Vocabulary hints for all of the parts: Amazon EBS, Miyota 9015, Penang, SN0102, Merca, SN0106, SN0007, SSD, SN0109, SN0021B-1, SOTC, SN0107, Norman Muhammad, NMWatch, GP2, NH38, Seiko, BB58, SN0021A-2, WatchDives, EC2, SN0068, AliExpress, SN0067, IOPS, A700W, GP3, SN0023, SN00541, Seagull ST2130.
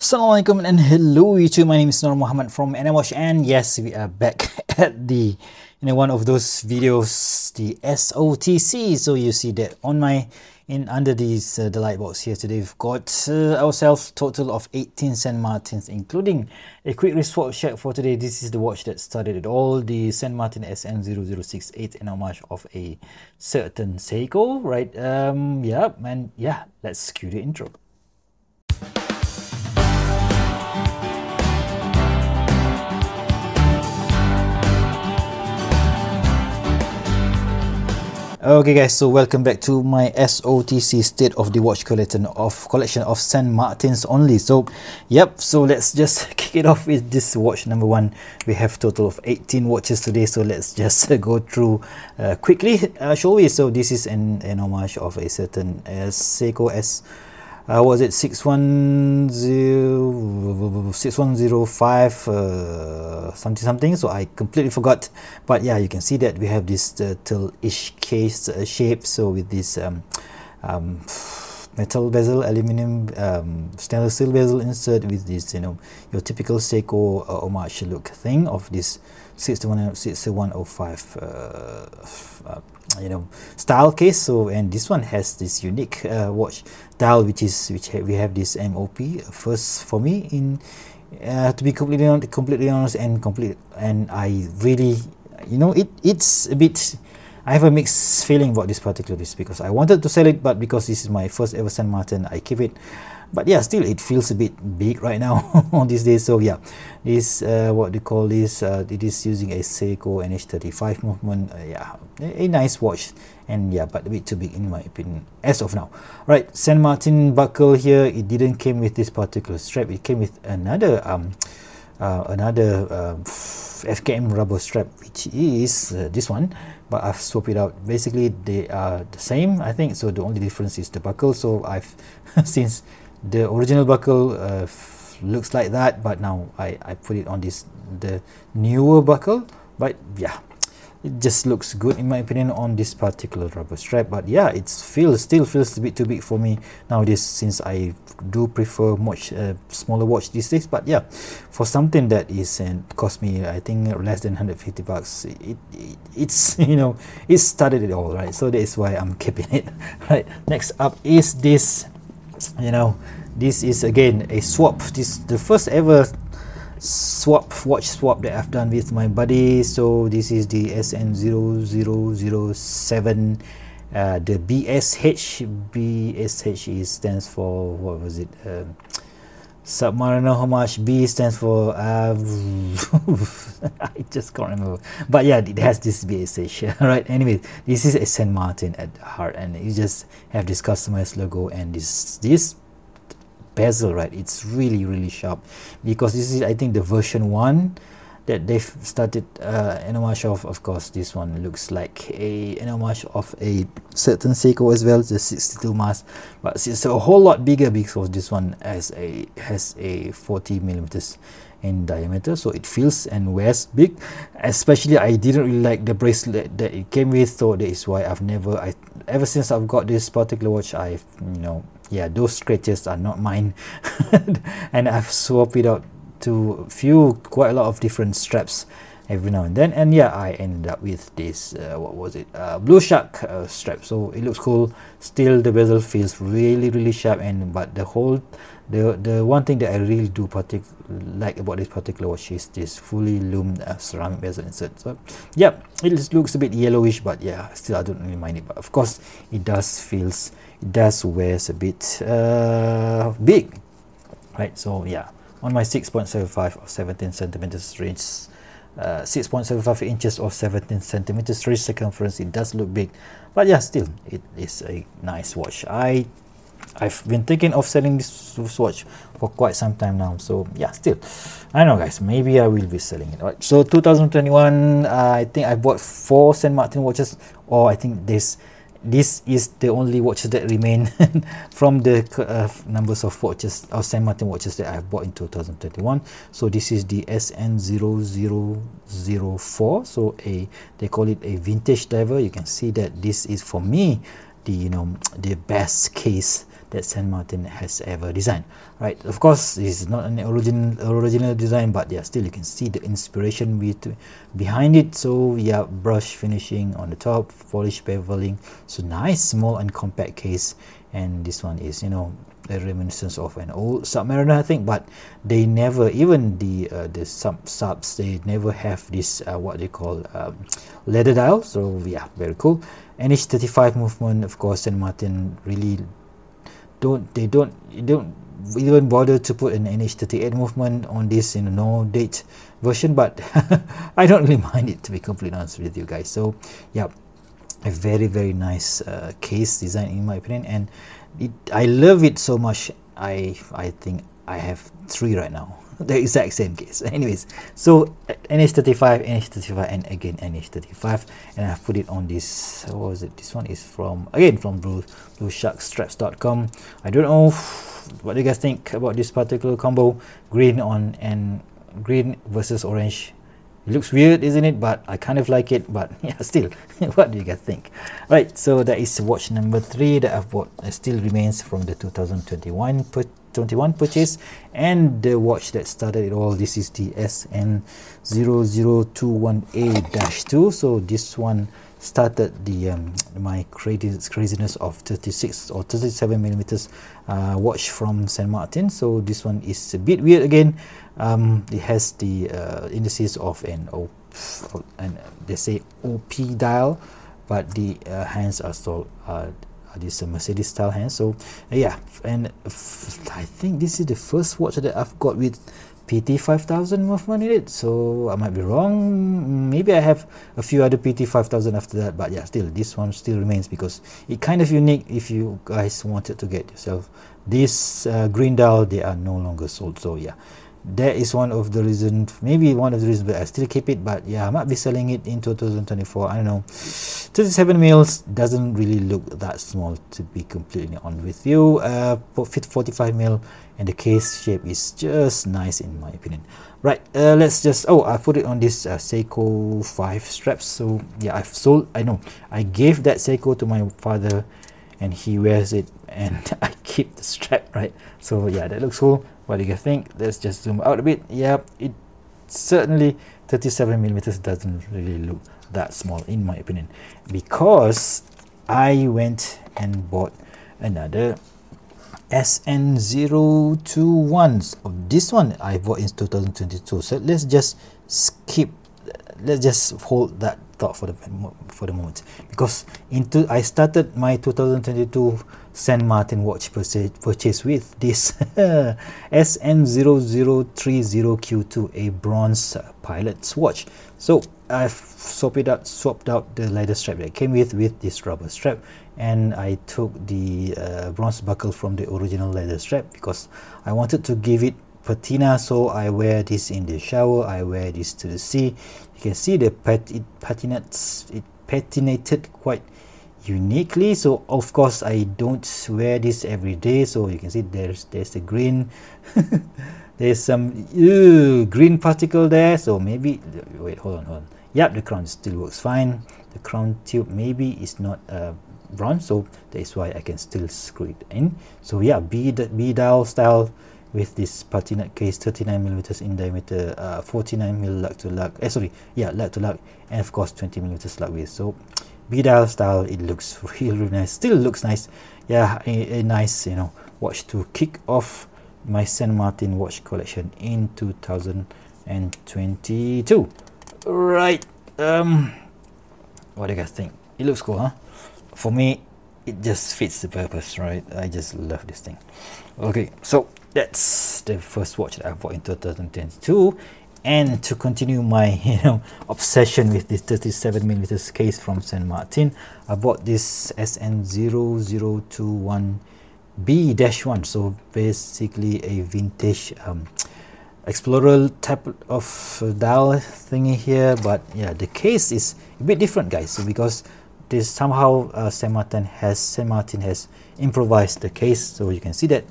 Assalamualaikum and hello YouTube, my name is Norman Muhammad from NMWatch, and yes, we are back at the one of those videos, the SOTC. So you see that on my under these the light box here today, we've got ourselves total of 18 San Martins, including a quick wristwatch check for today. This is the watch that started it all, the San Martin SN0068 in homage of a certain Seiko, right? Yeah, let's cue the intro. Okay guys, so welcome back to my SOTC state of the watch collection of San Martins only. So so let's just kick it off with this watch number one. We have total of 18 watches today, so let's just go through quickly, shall we? So this is an homage of a certain Seiko S, was it 6105 something, so I completely forgot. But yeah, you can see that we have this turtle-ish case shape, so with this metal bezel, aluminum stainless steel bezel insert, with this your typical Seiko homage look thing of this 6105 style case. So, and this one has this unique watch dial, we have this MOP, first for me, in to be completely honest and complete. And I really, it's a bit, I have a mixed feeling about this particular piece, because I wanted to sell it, but because this is my first ever San Martin, I keep it. But yeah, still it feels a bit big right now on these days. So yeah, this what they call this, it is using a Seiko NH35 movement. Yeah, a nice watch, and yeah, but a bit too big in my opinion as of now. Right, San Martin buckle here. It didn't came with this particular strap. It came with another FKM rubber strap, which is this one, but I've swapped it out. Basically they are the same, I think, so the only difference is the buckle. So I've since the original buckle looks like that, but now I put it on this, the newer buckle. But yeah, it just looks good in my opinion on this particular rubber strap. But yeah, it still feels a bit too big for me nowadays, since I do prefer much smaller watch these days. But yeah, for something that is and cost me, I think, less than 150 bucks, it's it started it all, right? So that is why I'm keeping it. Right, next up is this, this is again a swap. This the first ever watch swap that I've done with my buddy. So this is the SN0007, the BSH stands for, what was it, Submariner homage. B stands for I just can't remember, but yeah, it has this BSH. Right, anyway, this is a San Martin at the heart, and you just have this customized logo and this bezel, right? It's really sharp, because this is, I think, the version 1 that they've started an homage of. Of course, this one looks like an homage of a certain Seiko as well, the 62 mass, but it's a whole lot bigger, because this one has a 40 millimeters in diameter, so it feels and wears big. Especially I didn't really like the bracelet that it came with, so that is why I've never, ever since I've got this particular watch, I've yeah, those scratches are not mine. And I've swapped it out to quite a lot of different straps every now and then, and yeah, I ended up with this what was it, Blue Shark strap. So it looks cool. Still the bezel feels really sharp, and but the whole, the one thing that I really do like about this particular watch is this fully loomed ceramic bezel insert. So yeah, it looks a bit yellowish, but yeah, still I don't really mind it. But of course it does feels, it does wears a bit big, right? So yeah, on my 6.75 or 17 centimeters range, 6.75 inches or 17 centimeters wrist circumference, it does look big. But yeah, still it is a nice watch. I've been thinking of selling this watch for quite some time now, so yeah, still I don't know guys, maybe I will be selling it. All right, so 2021, I think I bought 4 San Martin watches, or I think this is the only watches that remain from the numbers of watches of San Martin watches that I've bought in 2021. So this is the SN0004, so they call it a vintage diver. You can see that this is, for me, the the best case that San Martin has ever designed. Right, of course, this is not an original design, but yeah, still you can see the inspiration behind it. So yeah, brush finishing on the top, polished beveling, so nice, small and compact case. And this one is, you know, a reminiscence of an old Submariner, I think, but they never, even the subs, they never have this what they call leather dial. So yeah, very cool. NH35 movement, of course, San Martin really don't even bother to put an NH38 movement on this, you know, no date version, but I don't really mind it, to be completely honest with you guys. So yeah, a very, very nice case design in my opinion, and I love it so much. I think I have 3 right now, the exact same case. Anyways, so NH35, NH35, and again NH35, and I've put it on this, what was it, this one is from, again, from bluesharkstraps.com. I don't know what you guys think about this particular combo, green on and green versus orange. It looks weird, isn't it? But I kind of like it, but yeah, still, what do you guys think? Right, so that is watch number 3 that I've bought. It still remains from the 2021 purchase, and the watch that started it all, this is the SN0021A-2. So this one started the my craziness of 36 or 37 millimeters watch from San Martin. So this one is a bit weird again. It has the indices of an OP, and they say OP dial, but the hands are still this Mercedes style hands. So yeah, and I think this is the first watch that I've got with PT5000 movement in it, so I might be wrong. Maybe I have a few other PT5000 after that, but yeah, still this one still remains because it's kind of unique. If you guys wanted to get yourself this green dial, they are no longer sold. So yeah, that is one of the reasons, maybe one of the reasons, but I still keep it. But yeah, I might be selling it in 2024, I don't know. 37 mils doesn't really look that small, to be completely honest with you. 45 mil, and the case shape is just nice in my opinion. Right, let's just, oh, I put it on this Seiko 5 straps. So yeah, I've sold, I know, I gave that Seiko to my father and he wears it, and I keep the strap, right? So yeah, that looks cool. What do you guys think? Let's just zoom out a bit. Yeah, it certainly 37 millimeters doesn't really look that small in my opinion, because I went and bought another SN021. This one I bought in 2022. So let's just skip, let's just hold that thought for the moment, because into I started my 2022 San Martin watch purchase with this SN0030Q2, a bronze pilot's watch. So I've swapped out the leather strap that came with this rubber strap, and I took the bronze buckle from the original leather strap because I wanted to give it patina. So I wear this in the shower, I wear this to the sea. You can see the it patinated quite uniquely. So of course I don't wear this every day, so you can see there's the green there's some green particle there. So maybe wait, hold on, yep, the crown still works fine. The crown tube maybe is not bronze, so that is why I can still screw it in. So yeah, B dial style with this patina case, 39 millimeters in diameter, 49 mil lug to lug, lug to lug, and of course 20 millimeters lug width. So B-dial style, it looks really nice, still looks nice. Yeah, a nice, you know, watch to kick off my San Martin watch collection in 2022. Right, what do you guys think? It looks cool, huh? For me, it just fits the purpose, right? I just love this thing. Okay, so that's the first watch that I bought in 2022. And to continue my, you know, obsession with this 37 millimeters case from San Martin, I bought this SN0021B-1. So basically a vintage Explorer type of dial thingy here, but yeah, the case is a bit different, guys. So because this somehow San Martin has improvised the case, so you can see that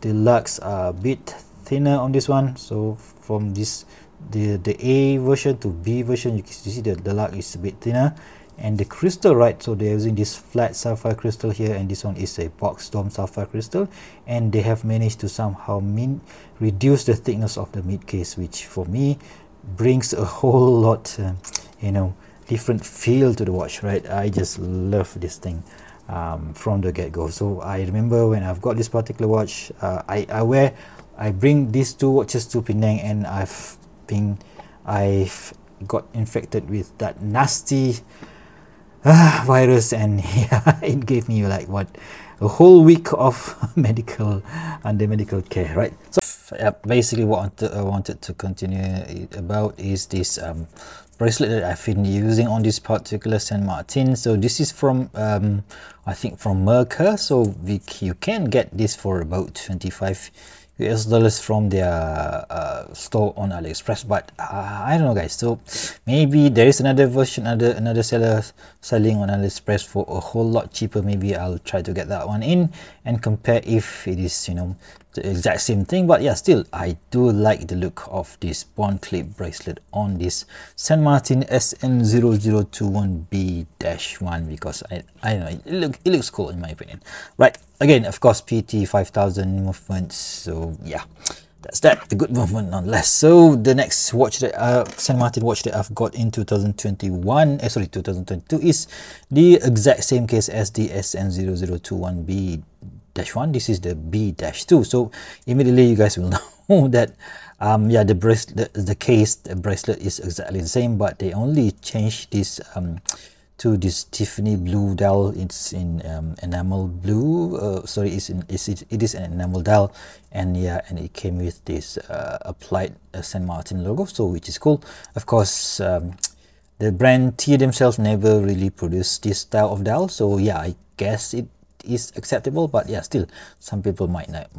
the lugs are a bit thinner on this one. So from this the A version to B version, you can see that the lug is a bit thinner, and the crystal, right? So they're using this flat sapphire crystal here, and this one is a box dome sapphire crystal, and they have managed to somehow reduce the thickness of the mid case, which for me brings a whole lot you know, different feel to the watch, right? I just love this thing from the get-go. So I remember when I've got this particular watch, I bring these two watches to Penang, and I've got infected with that nasty virus, and yeah, it gave me like what, a whole week of medical care, right? So basically what I wanted to continue about is this bracelet that I've been using on this particular San Martin. So this is from I think from Merca. So you can get this for about $25 from their store on AliExpress, but I don't know, guys. So maybe there is another version, another seller selling on AliExpress for a whole lot cheaper. Maybe I'll try to get that one in and compare if it is, you know, the exact same thing. But yeah, still I do like the look of this bond clip bracelet on this San Martin SN0021B-1, because I don't know, it looks cool in my opinion, right? Again, of course, PT5000 movements. So yeah, that's that, the good movement nonetheless. So the next watch that San Martin watch that I've got in 2022 is the exact same case as the SN0021B-1. This is the B-2. So immediately you guys will know that yeah, the bracelet is exactly the same, but they only changed this to this Tiffany blue dial. It's in enamel blue, it is an enamel dial, and yeah, and it came with this applied San Martin logo, so which is cool. Of course, the brand T themselves never really produced this style of dial, so yeah, I guess it is acceptable. But yeah, still some people might not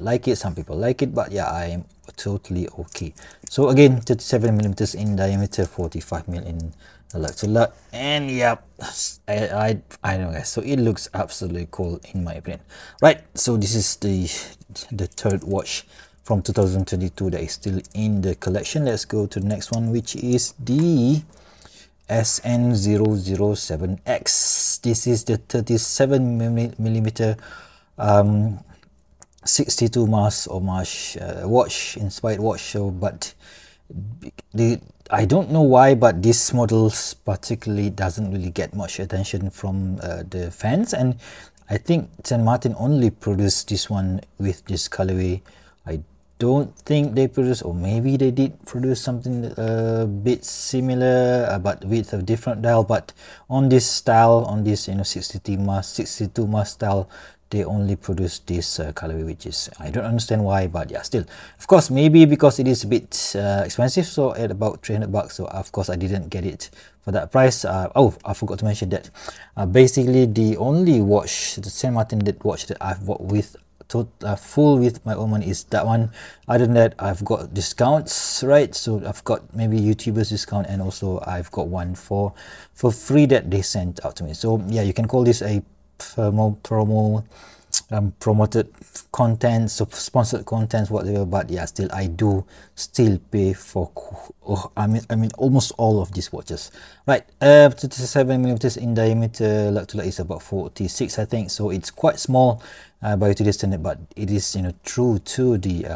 like it, some people like it, but yeah, I'm totally okay. So again, 37mm in diameter, 45mm in luxury, and yeah, I don't know, guys. So it looks absolutely cool in my opinion, right? So this is the third watch from 2022 that is still in the collection. Let's go to the next one, which is the SN007X. This is the 37mm 62 mass homage watch, inspired watch. So but I don't know why, but this model particularly doesn't really get much attention from the fans, and I think San Martin only produced this one with this colorway. I don't think they produce, or maybe they did produce something a bit similar but with a different dial, but on this style, on this, you know, 62 mass style, they only produce this colorway, which is, I don't understand why, but yeah, still, of course, maybe because it is a bit expensive, so at about $300 bucks. So of course I didn't get it for that price. Oh, I forgot to mention that basically the only watch, the San Martin watch that I've bought with full with my own money is that one. Other than that, I've got discounts, right? So I've got maybe YouTubers discount, and also I've got one for free that they sent out to me. So yeah, you can call this a promoted content, so sponsored contents, whatever. But yeah, still I do still pay for I mean almost all of these watches, right? 37mm in diameter, luxury is about 46, I think, so it's quite small by today's standard, but it is, you know, true to the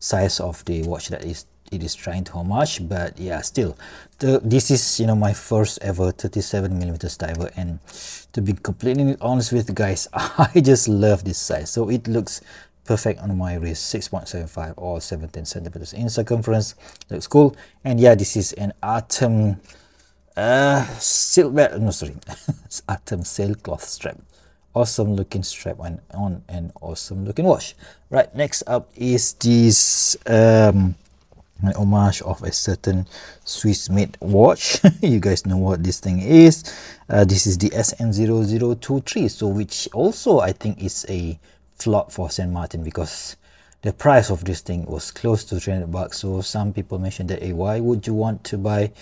size of the watch that is trying to homage. But yeah, still, this is, you know, my first ever 37mm diver, and to be completely honest with you guys, I just love this size. So it looks perfect on my wrist, 6.75 or 17 centimeters in circumference, looks cool. And yeah, this is an atom silhouette, no sorry, atom sailcloth strap. Awesome looking strap, and on an awesome looking watch, right? Next up is this an homage of a certain Swiss made watch. You guys know what this thing is. This is the SN0023, so which also I think is a flop for San Martin, because the price of this thing was close to $300 bucks. So some people mentioned that, hey, why would you want to buy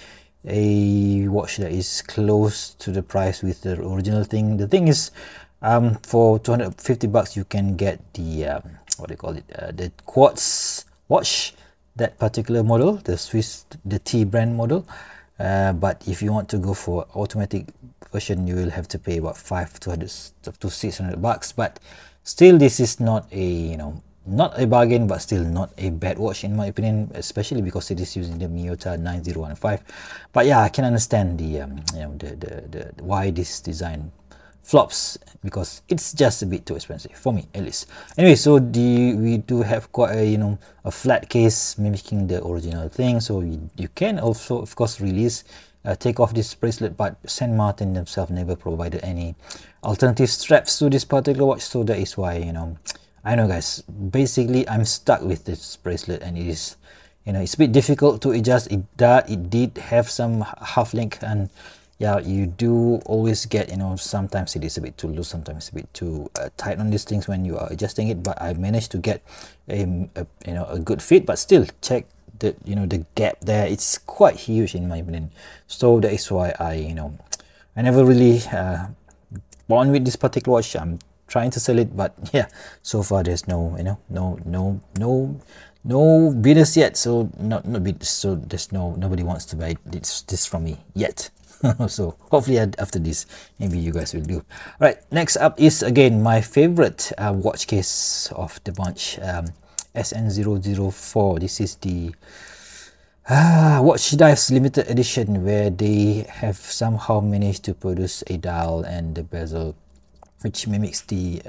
a watch that is close to the price with the original thing? The thing is, for $250 bucks you can get the what do you call it, the quartz watch, that particular model, the Swiss, the T brand model, But if you want to go for automatic version, you will have to pay about 500 to 600 bucks. But still, this is not a, you know, not a bargain, but still not a bad watch in my opinion, especially because it is using the Miyota 9015. But yeah, I can understand the you know, the why this design flops, because it's just a bit too expensive for me, at least. Anyway, so we do have quite a, you know, a flat case mimicking the original thing. So you can also, of course, release, take off this bracelet, but San Martin themselves never provided any alternative straps to this particular watch. So that is why, you know, I know guys, basically I'm stuck with this bracelet, and it is, you know, it's a bit difficult to adjust. It did have some half link, and yeah, you do always get, you know, sometimes it is a bit too loose, sometimes a bit too tight on these things when you are adjusting it. But I managed to get a you know, a good fit, but still check the, you know, the gap there, it's quite huge in my opinion. So that is why I, you know, I never really bond with this particular watch. I'm trying to sell it, but yeah, so far there's no, you know, no bidders yet. So not bidders, so there's nobody wants to buy this from me yet. So hopefully after this, maybe you guys will do. Alright, next up is again my favorite watch case of the bunch, SN004. This is the WatchDives limited edition, where they have somehow managed to produce a dial and the bezel which mimics the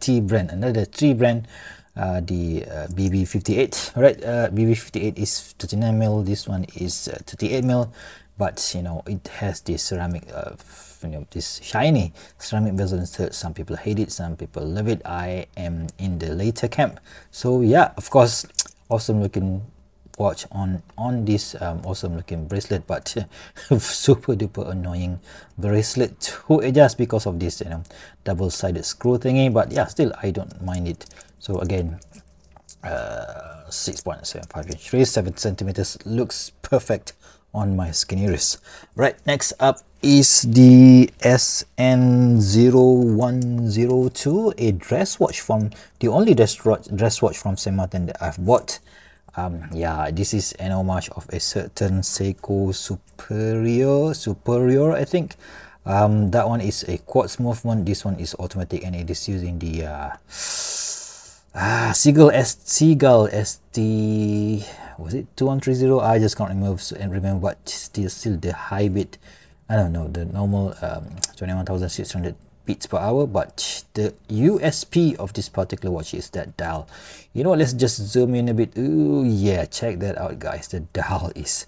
T brand, another T brand, the BB58. All right, BB58 is 39mm, this one is 38mm, but you know, it has this ceramic, you know, this shiny ceramic bezel insert. Some people hate it, some people love it. I am in the later camp. So yeah, of course, awesome looking watch on this awesome looking bracelet, but super duper annoying bracelet to adjust because of this, you know, double-sided screw thingy. But yeah, still I don't mind it. So again, 6.75 inch wrist, 7 centimeters, looks perfect on my skinny wrist. Right, next up is the SN0102, a dress watch from the only dress watch from San Martin that I've bought. Yeah, this is an homage of a certain Seiko superior, I think. That one is a quartz movement, this one is automatic, and it is using the Seagull ST, was it 2130? I just can't remember, but still the high bit, I don't know, the normal 21,600 beats per hour. But the USP of this particular watch is that dial. You know, let's just zoom in a bit. Ooh, yeah, check that out guys, the dial is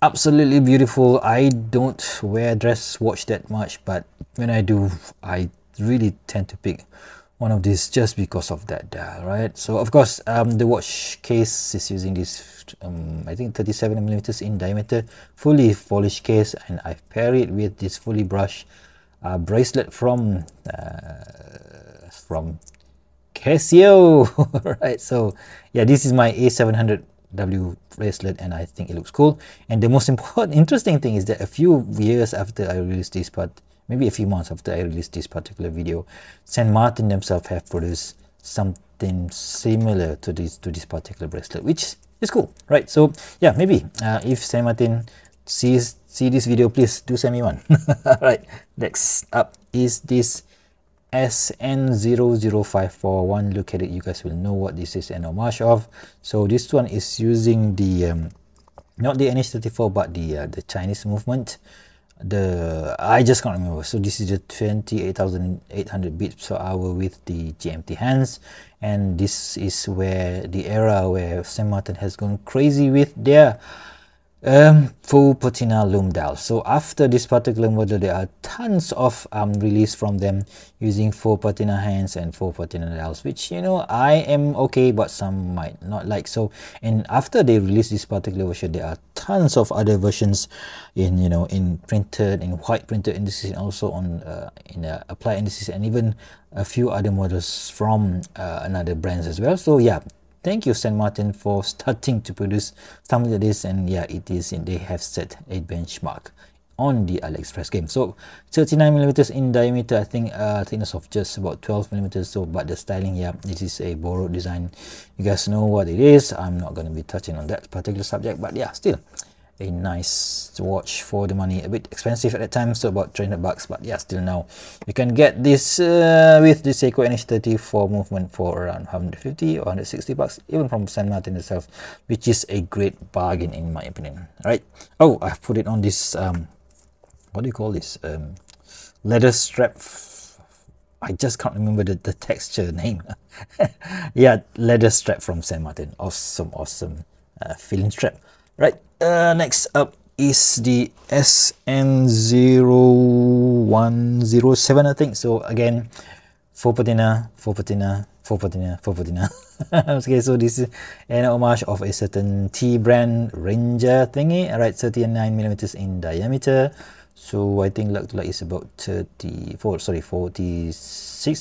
absolutely beautiful. I don't wear dress watch that much, but when I do, I really tend to pick one of these just because of that dial, right? So of course, the watch case is using this I think 37mm in diameter fully polished case, and I pair it with this fully brushed bracelet from Casio. Right, so yeah, this is my A700W bracelet, and I think it looks cool. And the most important interesting thing is that a few years after I released this part, maybe a few months after I released this particular video, San Martin themselves have produced something similar to this particular bracelet, which is cool, right? So yeah, maybe if San Martin see this video, please do send me one. Alright, next up is this SN00541. Look at it, you guys will know what this is an homage of. So this one is using the not the NH34, but the Chinese movement. I just can't remember. So this is the 28,800 beats per hour with the GMT hands, and this is where the era where San Martin has gone crazy with their full patina loom dial. So after this particular model, there are tons of release from them using full patina hands and full patina dials, which, you know, I am okay, but some might not like. So, and after they release this particular version, there are tons of other versions in, you know, in printed, in white printed indices, and also on in applied indices, and even a few other models from another brands as well. So yeah, thank you San Martin for starting to produce something like this. And yeah, it is, and they have set a benchmark on the AliExpress game. So 39mm in diameter, I think thickness of just about 12mm. So but the styling, yeah, this is a borrowed design. You guys know what it is. I'm not going to be touching on that particular subject, but yeah, still a nice watch for the money. A bit expensive at the time, so about 300 bucks, but yeah, still now you can get this with the Seiko NH34 movement for around 150 or 160 bucks, even from San Martin itself, which is a great bargain in my opinion. All right. Oh, I've put it on this what do you call this, leather strap. I just can't remember the texture name. Yeah, leather strap from San Martin. Awesome, awesome feeling strap. Right, next up is the SN0107, I think. So again, four patina. Okay, so this is an homage of a certain T brand Ranger thingy. Alright, 39mm in diameter. So I think like it's about 46,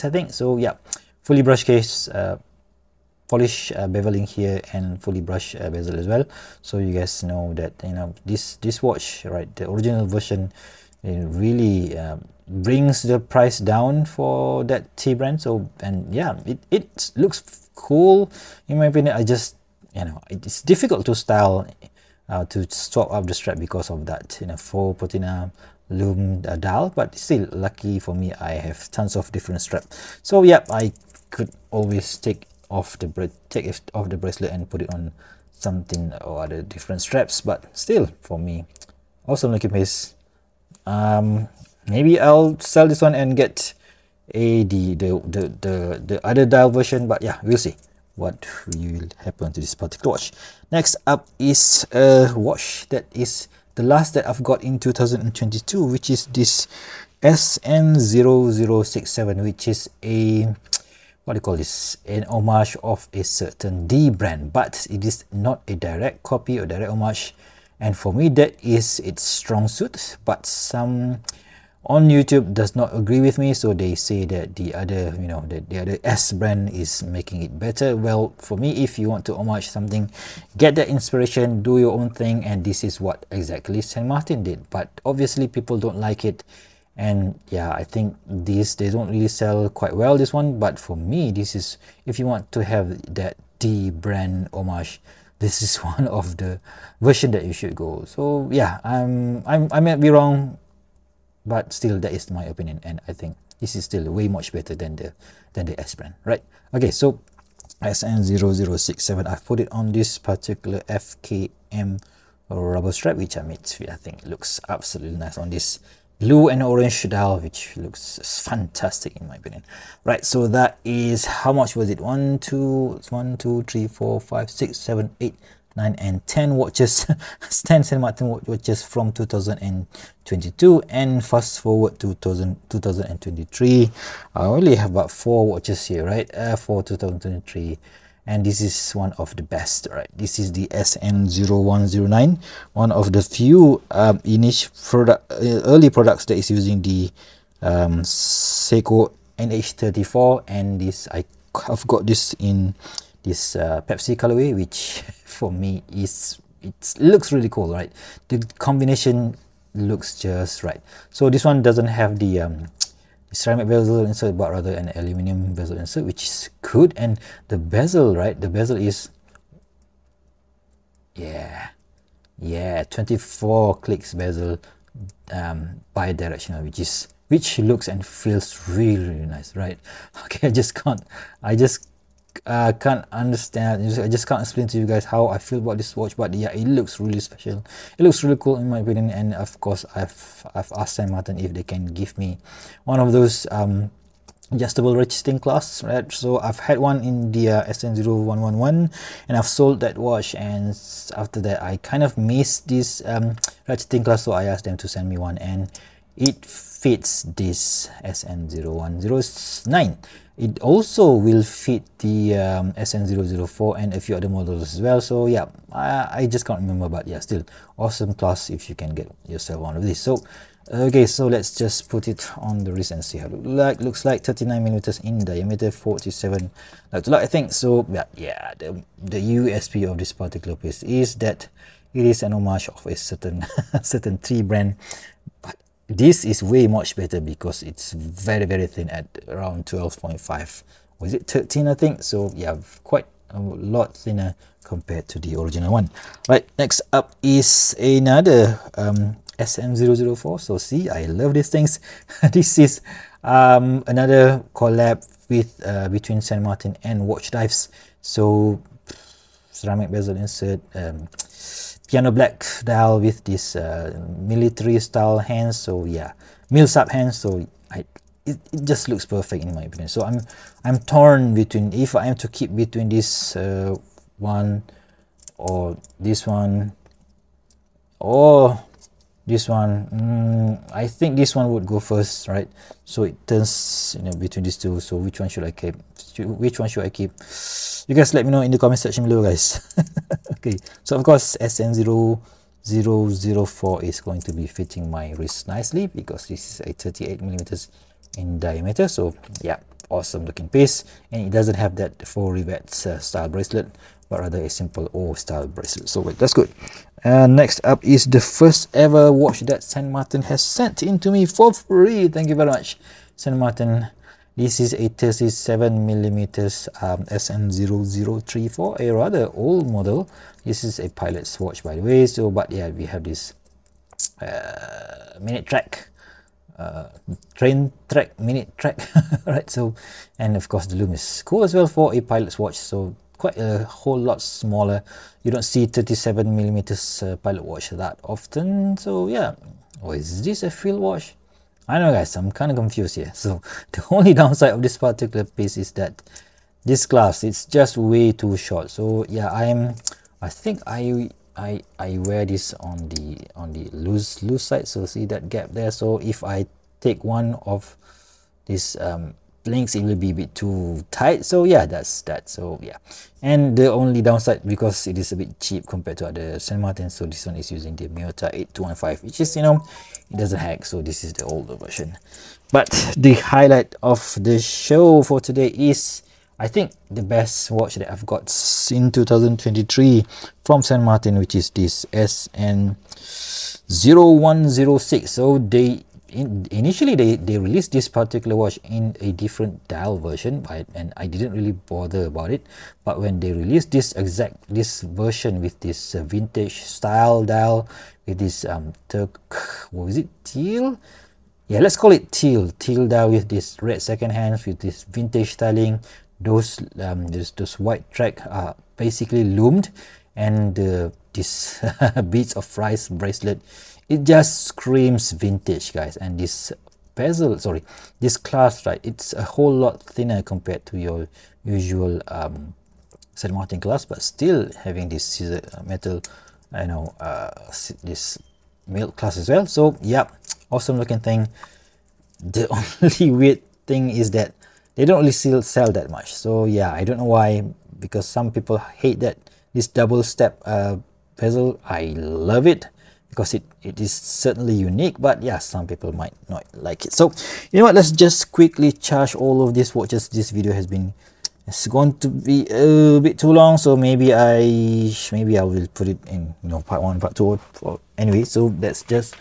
I think. So yeah, fully brushed case, polish beveling here, and fully brushed bezel as well. So you guys know that, you know, this watch, right, the original version, it really brings the price down for that T brand. So, and yeah, it looks cool in my opinion. I just, you know, it's difficult to style, to swap up the strap because of that, you know, four patina loom dial. But still, lucky for me, I have tons of different straps. So yeah, I could always take off the bracelet and put it on something or other different straps. But still, for me, awesome looking piece. Maybe I'll sell this one and get the other dial version. But yeah, we'll see what will happen to this particular watch. Next up is a watch that is the last that I've got in 2022, which is this SN0067, which is a, what do you call this, an homage of a certain D brand, but it is not a direct copy or direct homage, and for me that is its strong suit. But some on YouTube does not agree with me, so they say that the other, you know, that the other S brand is making it better. Well, for me, if you want to homage something, get that inspiration, do your own thing, and this is what exactly San Martin did. But obviously people don't like it, and yeah, I think this, they don't really sell quite well, this one. But for me, this is, if you want to have that D brand homage, this is one of the version that you should go. So yeah, I might be wrong, but still, that is my opinion, and I think this is still way much better than the S brand, right? Okay, so SN0067, I've put it on this particular FKM rubber strap, which I made. I think it looks absolutely nice on this blue and orange dial, which looks fantastic in my opinion. Right, so that is, how much was it? 1, 2, 3, 4, 5, 6, 7, 8, 9 and 10 watches, 10 San Martin watches from 2022, and fast forward to 2023. I only have about 4 watches here, right, for 2023, and this is one of the best, right? This is the SN0109, one of the few early products that is using the Seiko NH34, and this, I've got this in this Pepsi colorway, which for me is, it looks really cool, right? The combination looks just right. So this one doesn't have the ceramic bezel insert, but rather an aluminum bezel insert, which is good. And the bezel, right, the bezel is, yeah, 24 clicks bezel, bi-directional, which looks and feels really, really nice, right? Okay, I just can't understand, I just can't explain to you guys how I feel about this watch. But yeah, it looks really special, it looks really cool in my opinion. And of course, I've asked San Martin if they can give me one of those adjustable registering clasps, right? So I've had one in the SN0111, and I've sold that watch, and after that I kind of missed this registering class, so I asked them to send me one, and it fits this SN0109. It also will fit the SN004 and a few other models as well. So yeah, I just can't remember, but yeah, still awesome class if you can get yourself one of this. So okay, so let's just put it on the wrist and see how it looks like. 39mm in diameter, 47 like I think. So yeah, the USP of this particular piece is that it is an homage of a certain certain T brand. This is way much better because it's very, very thin at around 12.5, was it 13, I think. So yeah, quite a lot thinner compared to the original one. Right, next up is another SN004. So see, I love these things. This is another collab with between San Martin and WatchDives. So ceramic bezel insert, piano black dial with this military style hands. So yeah, mil-sub hands. So it just looks perfect in my opinion. So I'm torn between if I am to keep between this one or this one or this one. I think this one would go first, right? So it turns, you know, between these two. So which one should I keep? Which one should I keep? You guys let me know in the comment section below, guys. Okay, so of course SN0004 is going to be fitting my wrist nicely because this is a 38mm in diameter. So yeah, awesome looking piece, and it doesn't have that four rivets style bracelet, but rather a simple O style bracelet. So wait, that's good. And next up is the first ever watch that San Martin has sent in to me for free. Thank you very much, San Martin. This is a 37mm SN0034, a rather old model. This is a pilot's watch, by the way. So, but yeah, we have this minute track, train track, minute track, right? So, and of course the lume is cool as well for a pilot's watch. So quite a whole lot smaller. You don't see 37mm pilot watch that often. So yeah, or is this a field watch? I know, guys, I'm kind of confused here. So the only downside of this particular piece is that this clasp, it's just way too short. So yeah, I think I wear this on the loose side. So see that gap there. So if I take one of these links, it will be a bit too tight. So yeah, that's that. So yeah, and the only downside, because it is a bit cheap compared to other San Martin, so this one is using the Miyota 8215, which is, you know, it doesn't hack. So this is the older version. But the highlight of the show for today is, I think, the best watch that I've got in 2023 from San Martin, which is this SN0106. So initially they released this particular watch in a different dial version, and I didn't really bother about it. But when they released this version with this vintage style dial with this what was it, teal? Yeah, let's call it teal dial with this red second hands with this vintage styling. Those white track are basically loomed, and this beads of rice bracelet. It just screams vintage, guys. And this bezel, sorry, this clasp, right, it's a whole lot thinner compared to your usual San Martin clasp, but still having this scissor metal, you know, this milk clasp as well. So yeah, awesome looking thing. The only weird thing is that they don't really still sell that much. So yeah, I don't know why, because some people hate that this double step bezel. I love it, because it is certainly unique, but yeah, some people might not like it. So you know what, let's just quickly charge all of these watches. This video it's going to be a bit too long, so maybe I will put it in, you know, part 1, part 2, or anyway. So let's just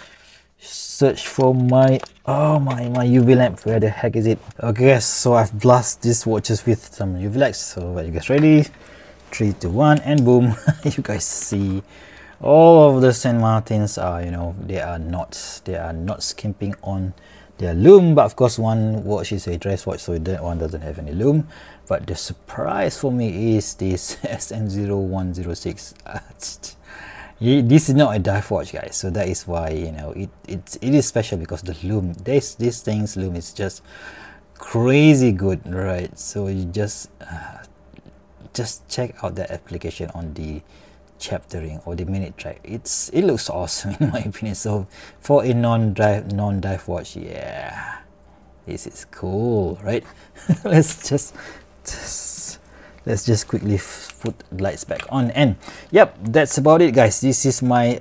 search for my, oh my UV lamp. Where the heck is it? Okay, so I've blasted these watches with some UV lights. So are you guys ready? 3, 2, 1, and boom. You guys see, all of the San Martins are, you know, they are not skimping on their lume. But of course, one watch is a dress watch, so that one doesn't have any lume. But the surprise for me is this SN0106. This is not a dive watch, guys, so that is why, you know, it is special, because the lume, this thing's lume is just crazy good, right? So you just check out that application on the chaptering or the minute track. It looks awesome in my opinion. So for a non-dive watch, yeah, this is cool, right? let's just quickly put lights back on, and yep, that's about it, guys. This is my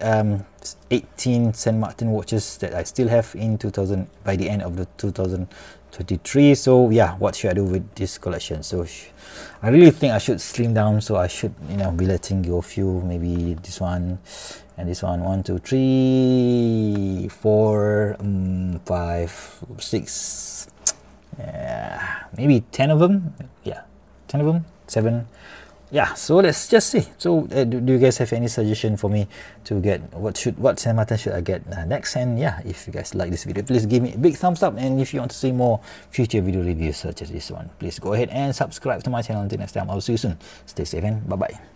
18 San Martin watches that I still have in 2000 by the end of the 2023. So yeah, what should I do with this collection? So I really think I should slim down. So I should, you know, be letting go a few, maybe this one and this one. 1, 2, 3, 4, 5, 6, yeah, maybe 10 of them. Yeah, 10 of them, 7 yeah, so let's just see. So do you guys have any suggestion for me to get what San Martin should I get next? And yeah, if you guys like this video, please give me a big thumbs up, and if you want to see more future video reviews such as this one, please go ahead and subscribe to my channel. Until next time, I'll see you soon. Stay safe and bye bye.